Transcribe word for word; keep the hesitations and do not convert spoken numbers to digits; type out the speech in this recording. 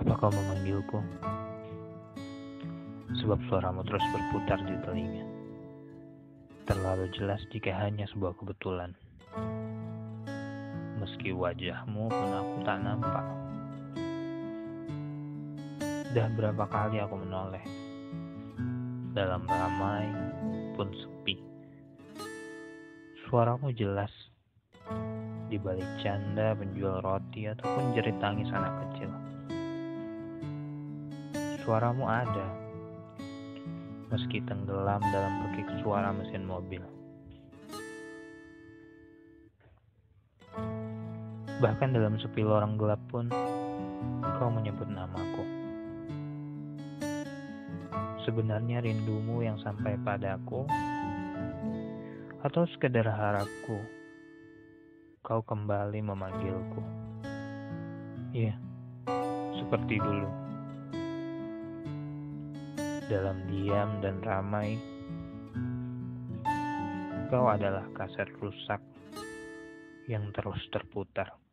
Apa kau memanggilku? Sebab suaramu terus berputar di telinga. Terlalu jelas jika hanya sebuah kebetulan. Meski wajahmu pun aku tak nampak. Dah berapa kali aku menoleh. Dalam ramai pun sepi. Suaramu jelas. Di balik canda penjual roti ataupun jerit tangis anak kecil. Suaramu ada, meski tenggelam dalam pekik suara mesin mobil. Bahkan dalam sepi lorong gelap pun, kau menyebut namaku. Sebenarnya rindumu yang sampai padaku, atau sekedar harapku, kau kembali memanggilku. Iya, seperti dulu. Dalam diam dan ramai, kau adalah kaset rusak yang terus terputar.